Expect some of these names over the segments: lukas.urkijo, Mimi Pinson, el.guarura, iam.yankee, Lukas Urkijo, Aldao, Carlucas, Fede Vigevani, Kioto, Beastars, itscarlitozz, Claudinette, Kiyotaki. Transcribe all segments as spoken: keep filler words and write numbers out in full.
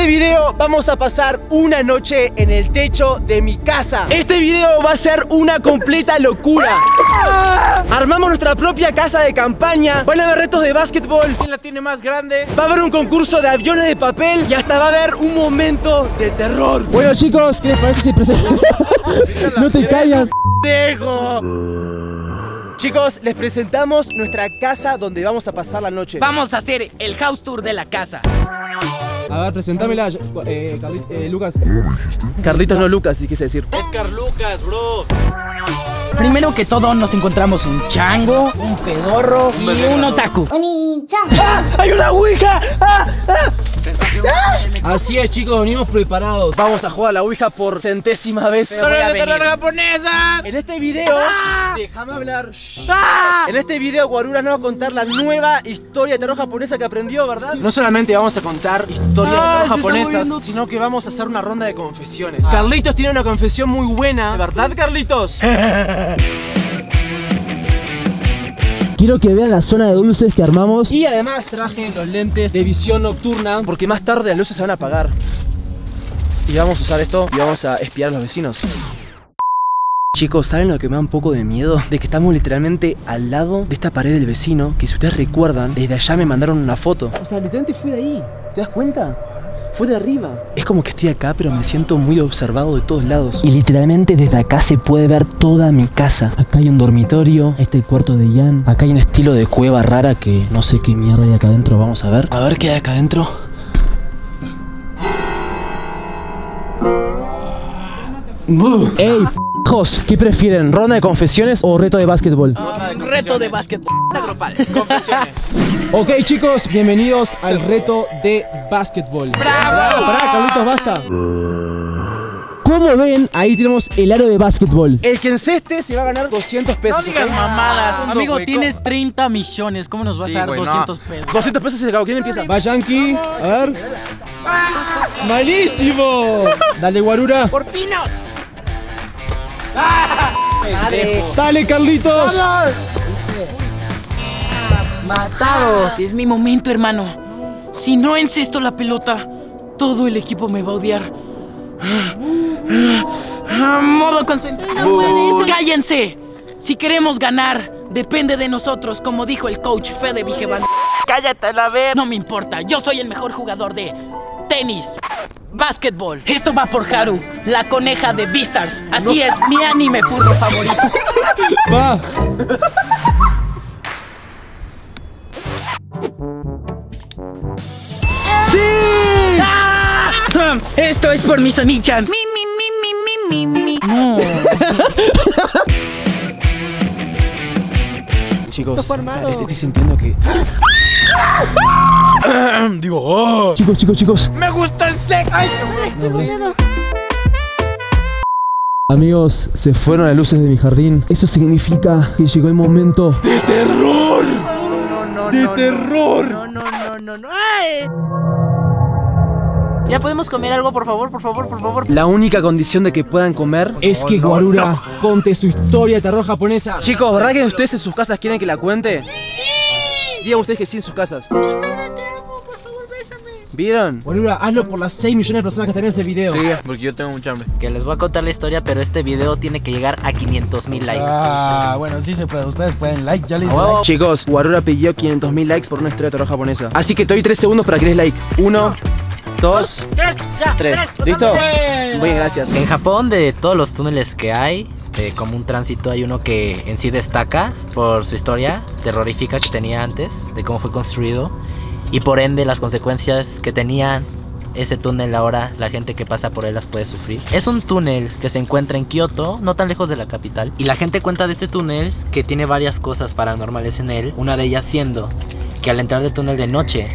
este video vamos a pasar una noche en el techo de mi casa. Este video va a ser una completa locura. Armamos nuestra propia casa de campaña. Van a haber retos de básquetbol. ¿Quién la tiene más grande? Va a haber un concurso de aviones de papel. Y hasta va a haber un momento de terror. Bueno, chicos, ¿qué les parece si presentamos? No te callas, dejo. Chicos, les presentamos nuestra casa donde vamos a pasar la noche. Vamos a hacer el house tour de la casa. A ver, presentámela, eh, Carlitos, eh, Lucas. Carlitos no Lucas, sí quise decir. Es Carlucas, bro. Primero que todo nos encontramos un chango, un pedorro y Veneno. un otaku. ¡Ah! ¡Hay una ouija! ¡Ah! ¡Ah! ¡Ah! Así es, chicos, venimos preparados. Vamos a jugar a la ouija por centésima vez. ¡Solo la terror japonesa! En este video... ¡Ah! Déjame hablar. ¡Ah! En este video, Guarura nos va a contar la nueva historia de terror japonesa que aprendió, ¿verdad? No solamente vamos a contar historias ah, de terror japonesas, sino que vamos a hacer una ronda de confesiones. Ah. Carlitos tiene una confesión muy buena, ¿verdad, Carlitos? Quiero que vean la zona de dulces que armamos. Y además traje los lentes de visión nocturna, porque más tarde las luces se van a apagar. Y vamos a usar esto y vamos a espiar a los vecinos. Chicos, ¿saben lo que me da un poco de miedo? De que estamos literalmente al lado de esta pared del vecino, que si ustedes recuerdan, desde allá me mandaron una foto. O sea, literalmente fui de ahí, ¿te das cuenta? Fue de arriba. Es como que estoy acá, pero me siento muy observado de todos lados. Y literalmente desde acá se puede ver toda mi casa. Acá hay un dormitorio, este el cuarto de Ian. Acá hay un estilo de cueva rara que no sé qué mierda hay acá adentro, vamos a ver. A ver qué hay acá adentro. ¡Ey! ¿Qué prefieren? ¿Ronda de confesiones o reto de básquetbol? Uh, reto de básquetbol grupal. Confesiones. Ok, chicos, bienvenidos al reto de básquetbol. ¡Bravo! Pará, Carlitos, basta. Como ven, ahí tenemos el aro de básquetbol. El que enceste se va a ganar doscientos pesos. No digas ¿eh? mamadas. Ah, amigo, hueco. Tienes treinta millones. ¿Cómo nos vas sí, a dar wey, doscientos pesos? doscientos pesos se acabó. ¿Quién empieza? Va, Yankee. A ver. ¡Ah! ¡Malísimo! Dale, Guarura. Por Pino. ¡Ah! Dale. Dale, Carlitos. ¡Dale! Matado. Es mi momento, hermano. Si no encesto la pelota, todo el equipo me va a odiar. Modo concentrado. Uh. Cállense. Si queremos ganar, depende de nosotros, como dijo el coach Fede Vigevani. Cállate a la ver. No me importa. Yo soy el mejor jugador de tenis. Básquetbol. Esto va por Haru, la coneja de Beastars. Así no. es, mi anime furro favorito. Va. ¡Sí! ¡Ah! Esto es por mis onichans. Mi, mi, mi, mi, mi, mi. No. Chicos, dale, estoy sintiendo que... Digo, oh. Chicos, chicos, chicos. Me gusta el sec. Ay, qué bonito. Amigos, se fueron las luces de mi jardín. Eso significa que llegó el momento de terror. No, no, no, de no, terror. No, no, no, no, no. Ay. Ya podemos comer algo, por favor, por favor, por favor. La única condición de que puedan comer es que Guarura conte su historia de terror japonesa. Chicos, ¿verdad que ustedes en sus casas quieren que la cuente? Sí. Digan ustedes que sí en sus casas. Sí, Fede, te amo, por favor, bésame. ¿Vieron? Guarura, hazlo por las seis millones de personas que están viendo este video. Sí, porque yo tengo mucha hambre. Que les voy a contar la historia, pero este video tiene que llegar a quinientos mil likes. Ah, bueno, sí se puede. Ustedes pueden like, ya les oh, like. Chicos, Guarura pidió quinientos mil likes por una historia de terror japonesa. Así que te doy tres segundos para que les like. Uno, dos, tres. ¿Listo? Muy bien, gracias. En Japón, de todos los túneles que hay, Eh, como un tránsito, hay uno que en sí destaca por su historia terrorífica que tenía antes, de cómo fue construido y por ende las consecuencias que tenía ese túnel ahora, la gente que pasa por él las puede sufrir. Es un túnel que se encuentra en Kioto, no tan lejos de la capital, y la gente cuenta de este túnel que tiene varias cosas paranormales en él, una de ellas siendo que al entrar del túnel de noche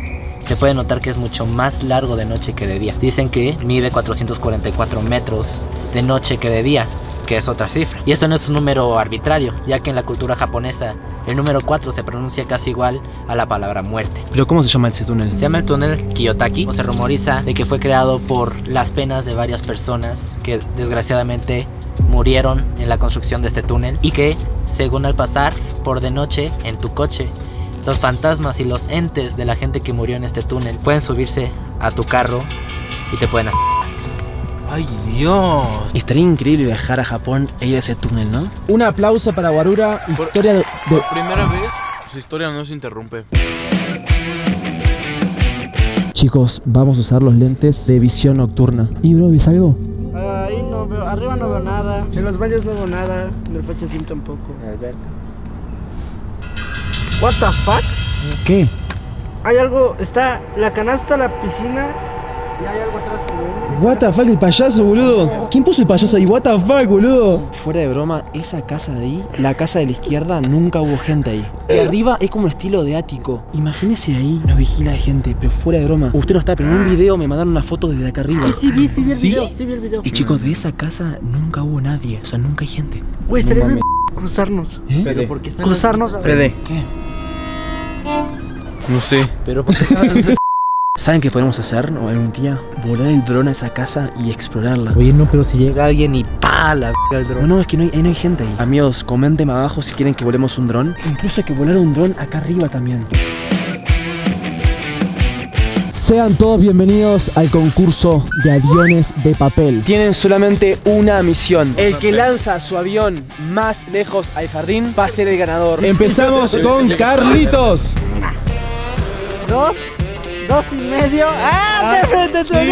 se puede notar que es mucho más largo de noche que de día. Dicen que mide cuatrocientos cuarenta y cuatro metros de noche que de día, que es otra cifra. Y esto no es un número arbitrario, ya que en la cultura japonesa el número cuatro se pronuncia casi igual a la palabra muerte. ¿Pero cómo se llama ese túnel? Se llama el túnel Kiyotaki, o se rumoriza de que fue creado por las penas de varias personas que desgraciadamente murieron en la construcción de este túnel, y que, según al pasar por de noche en tu coche, los fantasmas y los entes de la gente que murió en este túnel pueden subirse a tu carro y te pueden hacer. ¡Ay, Dios! Estaría increíble viajar a Japón e ir a ese túnel, ¿no? Un aplauso para Guarura, historia de... Por primera vez, su historia no se interrumpe. Chicos, vamos a usar los lentes de visión nocturna. ¿Y bro, ves algo? Uh, ahí no veo, arriba no veo nada. En los baños no veo nada, en el Fachacín tampoco. A ver. What the fuck? ¿Qué? Hay algo, está la canasta, la piscina. Y hay algo atrás. What the fuck, el payaso, boludo. ¿Quién puso el payaso ahí? What the fuck, boludo. Fuera de broma, esa casa de ahí, la casa de la izquierda, nunca hubo gente ahí. Y arriba es como un estilo de ático. Imagínese ahí, nos vigila gente, pero fuera de broma. Usted no está, pero en un video me mandaron una foto desde acá arriba. Sí, sí, vi, sí vi el video, sí vi el video. Y chicos, de esa casa nunca hubo nadie, o sea, nunca hay gente. Güey, estaría bien cruzarnos. ¿Eh? Pero porque están cruzarnos. Fede. ¿Qué? No sé. Pero porque están... ¿Saben qué podemos hacer algún día? Volar el dron a esa casa y explorarla. Oye, no, pero si llega alguien y pa la verga el dron. No, no, es que no hay, no hay gente ahí. Amigos, comenten abajo si quieren que volemos un dron. Incluso hay que volar un dron acá arriba también. Sean todos bienvenidos al concurso de aviones de papel. Tienen solamente una misión. El que lanza su avión más lejos al jardín va a ser el ganador. Empezamos con Carlitos. Dos. Dos y medio. ¡Ah! ¡Te, te, te, te, te!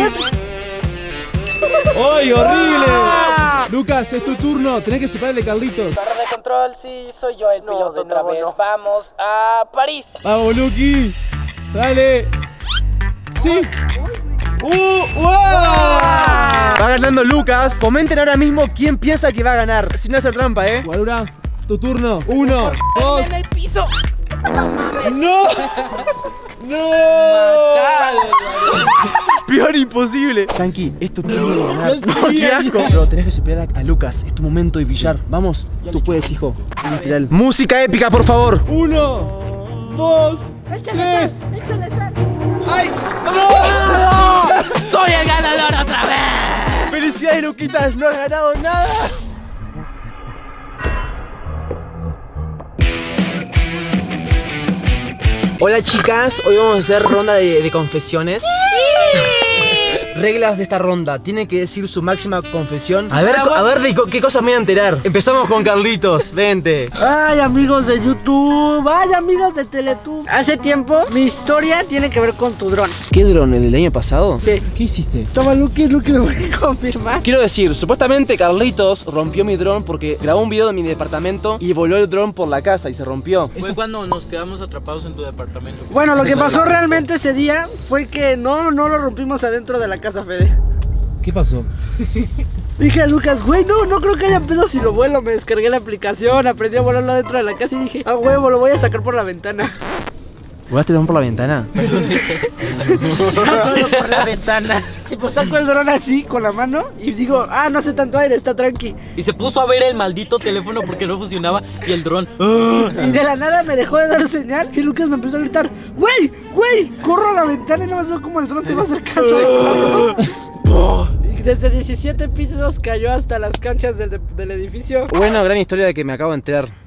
¡Ay, horrible! ¡Ah! Lucas, es tu turno. Tenés que superarle, Carlitos. Barra de control, sí, soy yo el no, piloto otra nuevo, vez. No. Vamos a París. ¡Vamos, Luki! ¡Dale! ¡Sí! ¡Uh! ¡Wow! Va ganando Lucas. Comenten ahora mismo quién piensa que va a ganar. Sin hacer trampa, ¿eh? Guarura, tu turno. Uno, dos. ¡En el piso! ¡No! ¡No! Matado, peor imposible. Yankee, esto te lo ganar. ¡Qué asco! Pero tenés que superar a Lucas. Es tu momento de brillar. Vamos, tú puedes, hijo. Literal. Música épica, por favor. Uno, dos, tres. ¡Échale sal! ¡Ay! ¡No! ¡Soy el ganador otra vez! ¡Felicidades, Luquitas! ¡No has ganado nada! Hola chicas, hoy vamos a hacer ronda de, de confesiones. ¡Sí! Reglas de esta ronda, tienen que decir su máxima confesión. A ver, a ver de qué cosas me voy a enterar. Empezamos con Carlitos, vente. Ay amigos de YouTube, ay amigos de Teletube. Hace tiempo, mi historia tiene que ver con tu dron. ¿Qué dron? ¿El del año pasado? Sí. ¿Qué hiciste? Toma Luqui, Luqui me voy a confirmar. Quiero decir, supuestamente Carlitos rompió mi dron porque grabó un video de mi departamento y voló el dron por la casa y se rompió. Fue cuando nos quedamos atrapados en tu departamento. Bueno, lo que pasó realmente ese día fue que no, no lo rompimos adentro de la casa, Fede. ¿Qué pasó? Dije a Lucas, güey, no, no creo que haya pedo si lo vuelo. Me descargué la aplicación, aprendí a volarlo adentro de la casa y dije, ah, huevo, lo voy a sacar por la ventana. ¿Volaste el dron por la ventana? Solo por la ventana. Tipo, saco el dron así, con la mano, y digo, ah, no hace tanto aire, está tranqui. Y se puso a ver el maldito teléfono porque no funcionaba, y el dron... Y de la nada me dejó de dar señal, y Lucas me empezó a gritar, güey, güey, corro a la ventana y nada más veo como el dron se va acercando. Desde diecisiete pisos cayó hasta las canchas del, del edificio. Bueno, gran historia de que me acabo de enterar.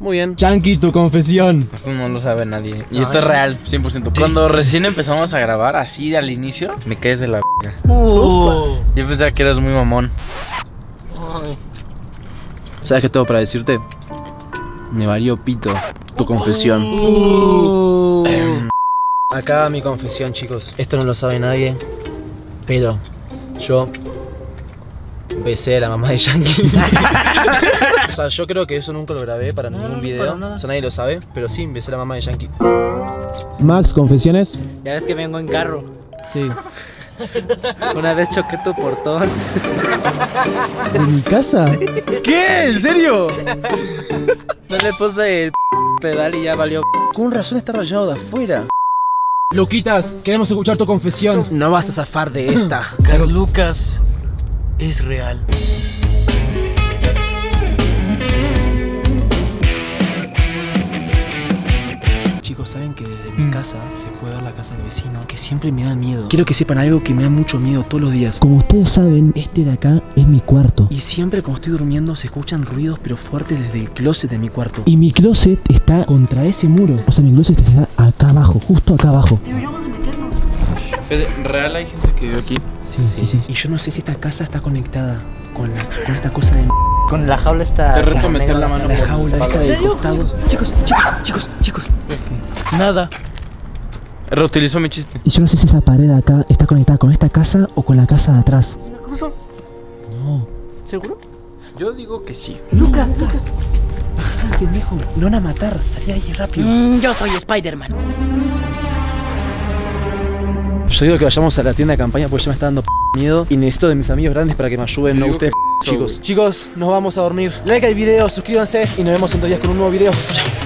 Muy bien. Yankee, tu confesión. Esto no lo sabe nadie. Y no, esto es real, cien por ciento. Cuando recién empezamos a grabar, así al inicio, me caes de la p***. Oh. Yo pensaba que eras muy mamón. Ay. ¿Sabes qué tengo para decirte? Me valió pito tu confesión. Oh. Eh, acá mi confesión, chicos. Esto no lo sabe nadie, pero yo... besé a la mamá de Yankee. O sea, yo creo que eso nunca lo grabé para ningún no, no, video. Para o sea, nadie lo sabe, pero sí, besé a la mamá de Yankee. Max, confesiones. Ya ves que vengo en carro. Sí. Una vez choqué tu portón. ¿De mi casa? Sí. ¿Qué? ¿En serio? No le puse el pedal y ya valió. Con razón está rayado de afuera. Luquitas, queremos escuchar tu confesión. No vas a zafar de esta. Carlos Lucas. Es real. Chicos, saben que desde mi casa se puede ver la casa del vecino, que siempre me da miedo. Quiero que sepan algo que me da mucho miedo todos los días. Como ustedes saben, este de acá es mi cuarto. Y siempre cuando estoy durmiendo se escuchan ruidos pero fuertes desde el closet de mi cuarto. Y mi closet está contra ese muro. O sea, mi closet está acá abajo, justo acá abajo. Deberíamos de meternos. Fede, ¿real hay gente que vive aquí? Sí, sí, sí, sí. Y yo no sé si esta casa está conectada con, la, con esta cosa de... Con la jaula está... Te reto meter la mano por la jaula esta de costado. Chicos, chicos, chicos, chicos. Nada. Reutilizó mi chiste. Y yo no sé si esta pared de acá está conectada con esta casa o con la casa de atrás. No. ¿Seguro? Yo digo que sí. Lucas, Lucas. Ah, pendejo. No van a matar. Salí ahí rápido. Mm, yo soy Spider-Man. Yo digo que vayamos a la tienda de campaña porque ya me está dando p miedo. Y necesito de mis amigos grandes para que me ayuden, no ustedes, chicos. Chicos, nos vamos a dormir. Like al video, suscríbanse y nos vemos en dos días con un nuevo video. Chao.